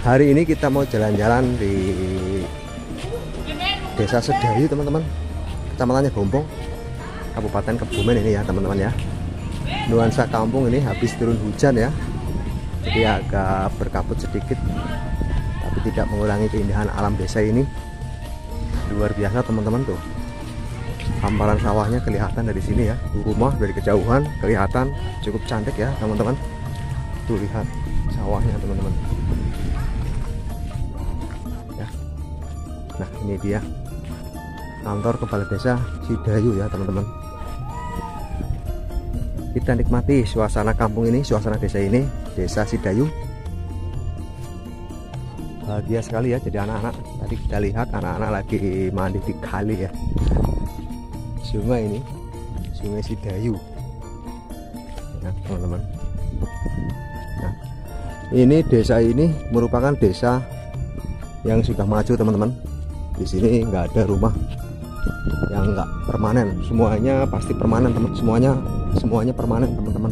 Hari ini kita mau jalan-jalan di Desa Sidayu, teman-teman. Kecamatannya Gombong, Kabupaten Kebumen ini ya, teman-teman ya. Nuansa kampung ini habis turun hujan ya. Jadi agak berkabut sedikit, tapi tidak mengurangi keindahan alam desa ini. Luar biasa, teman-teman tuh. Hamparan sawahnya kelihatan dari sini ya. Rumah dari kejauhan kelihatan cukup cantik ya, teman-teman. Tuh lihat sawahnya, teman-teman. Ya. Nah, ini dia kantor kepala desa Sidayu ya, teman-teman. Kita nikmati suasana kampung ini, suasana desa ini, Desa Sidayu. Bahagia sekali ya, jadi anak-anak. Tadi kita lihat anak-anak lagi mandi di kali ya. Sungai ini, Sungai Sidayu. Nah, teman-teman. Nah, ini desa ini merupakan desa yang sudah maju, teman-teman. Di sini nggak ada rumah yang nggak permanen, semuanya pasti permanen, teman. Semuanya permanen, teman-teman.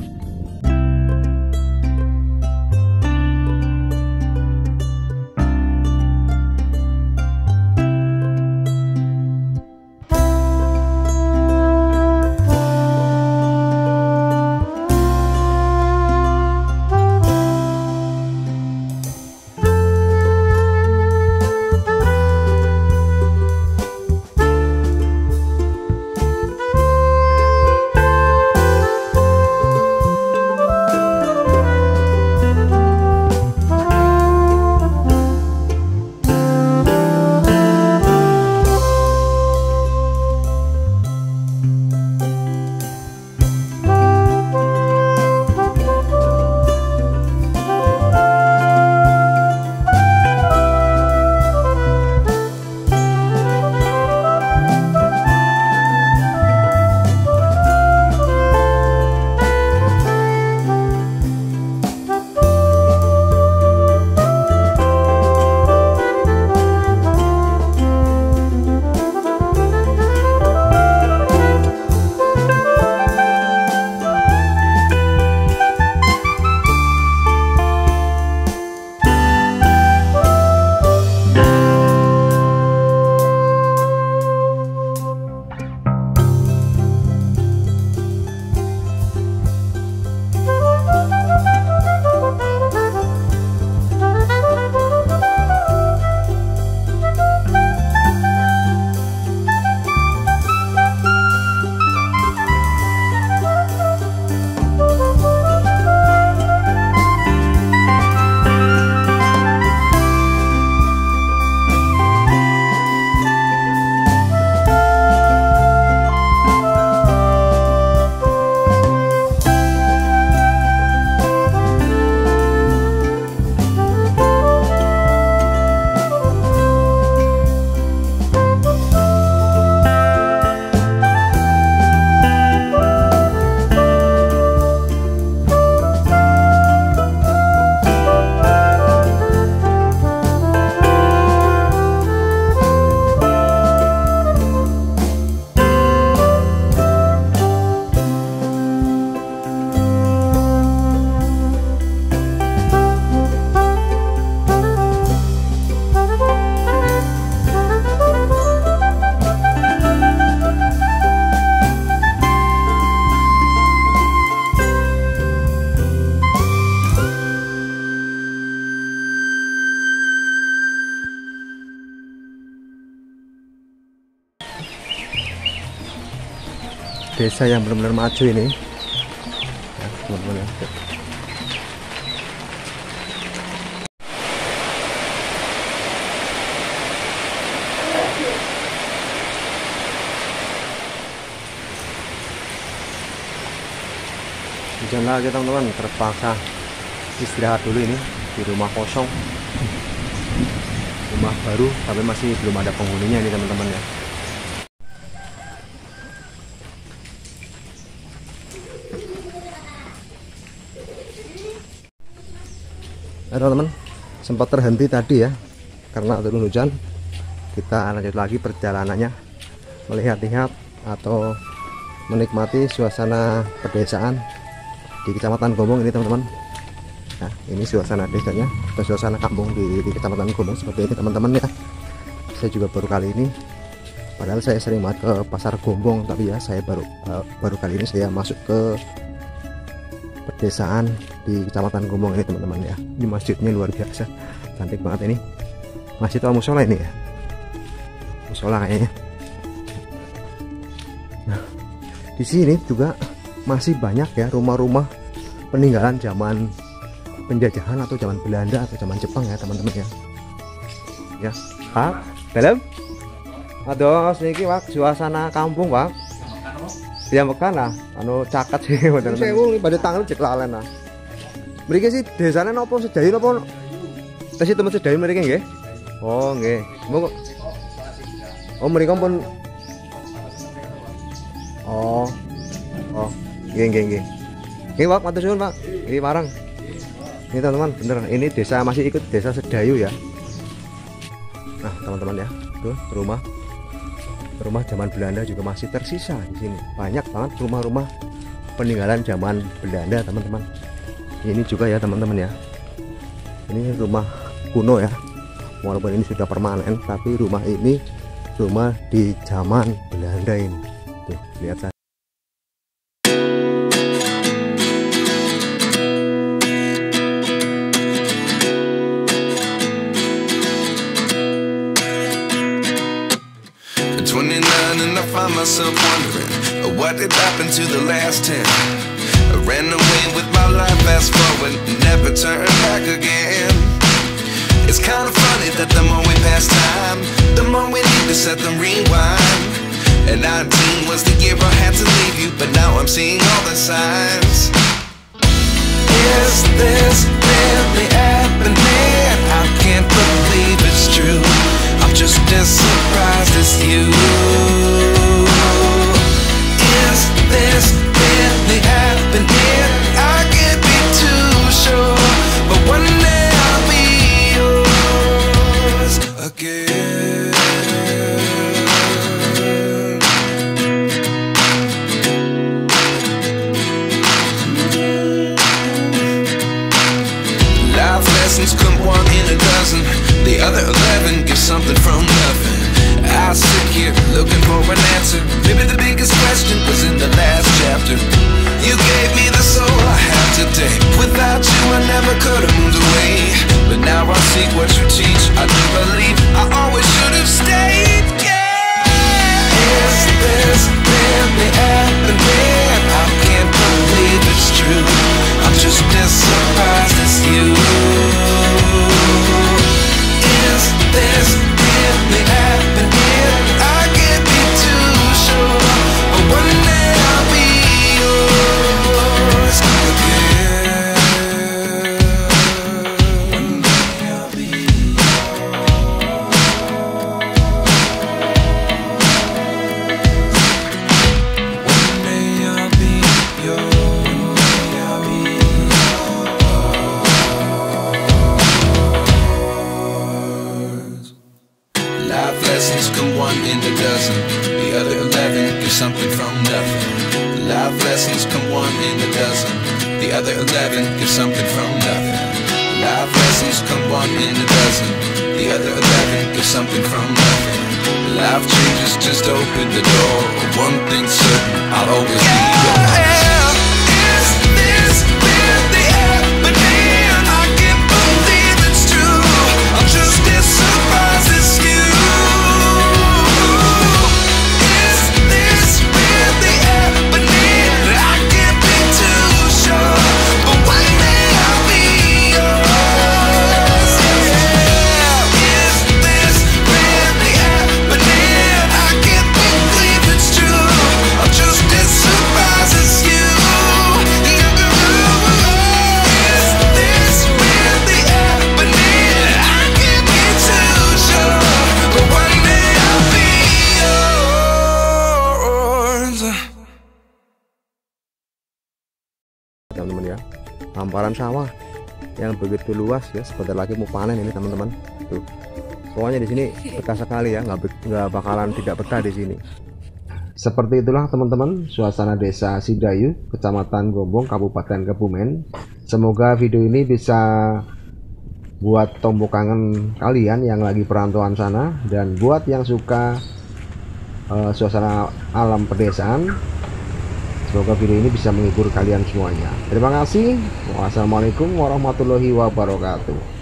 Desa yang benar-benar maju ini ya, teman-teman. Hujan lagi, teman-teman, terpaksa istirahat dulu ini di rumah kosong, rumah baru tapi masih belum ada penghuninya ini, teman-teman ya. Teman-teman, sempat terhenti tadi ya karena turun hujan. Kita lanjut lagi perjalanannya, melihat-lihat atau menikmati suasana pedesaan di Kecamatan Gombong ini, teman-teman. Nah, ini suasana desanya dan suasana kampung di Kecamatan Gombong seperti ini teman-teman ya. Saya juga baru kali ini, padahal saya sering banget ke pasar Gombong, tapi ya saya baru kali ini saya masuk ke pedesaan di Kecamatan Gombong ini teman-teman ya. Ini masjidnya luar biasa, cantik banget ini. Masjid atau musola ini ya? Musola kayaknya. Nah, di sini juga masih banyak ya rumah-rumah peninggalan zaman penjajahan atau zaman Belanda atau zaman Jepang ya teman-teman ya. Ya, Pak, dalam. Aduh, niki Pak, suasana kampung Pak. Ya Mekan lah, anu caket sih teman-teman. Sewu pada tangan cek lalen lah. Mriki sih desane napa Sidayu napa? Tesih temen Sidayu mriki nggih. Oh nggih. Monggo. Oh mriki pun. Oh. Oh, nggih nggih nggih. Nggih Pak, matur suwun Pak. Nggih marang. Ini teman-teman bener, ini desa masih ikut desa Sidayu ya. Nah teman-teman ya, tuh rumah zaman Belanda juga masih tersisa di sini. Banyak banget rumah-rumah peninggalan zaman Belanda teman-teman. Ini juga ya teman-teman ya. Ini rumah kuno ya. Walaupun ini sudah permanen, tapi rumah ini rumah di zaman Belanda ini. Tuh lihat saja. Myself wondering what did happen to the last 10. I ran away with my life, fast forward, never turn back again. It's kind of funny that the more we pass time, the more we need to set the rewind. And 19 was the year I had to leave you, but now I'm seeing all the signs. Is this really happening? I can't believe it's true. I'm just as surprised as you. This really happened here, I can't be too sure, but one day I'll be yours again. Life lessons come one in a dozen, the other 11 give something from nothing. I sit here looking for an answer. Maybe the biggest question was in the last chapter. You gave me the soul I have today. Without you I never could have moved away. But now I see what you teach. I do believe I always should have stayed. Yeah. Is this really happening? I can't believe it's true. I'm just as surprised as you. Is this really happening? Hamparan sawah yang begitu luas ya, sebentar lagi mau panen ini teman-teman. Tuh, pokoknya di sini betah sekali ya, nggak bakalan tidak betah di sini. Seperti itulah teman-teman suasana desa Sidayu, Kecamatan Gombong, Kabupaten Kebumen. Semoga video ini bisa buat tombok kangen kalian yang lagi perantauan sana, dan buat yang suka suasana alam pedesaan, semoga video ini bisa menghibur kalian semuanya. Terima kasih. Wassalamualaikum warahmatullahi wabarakatuh.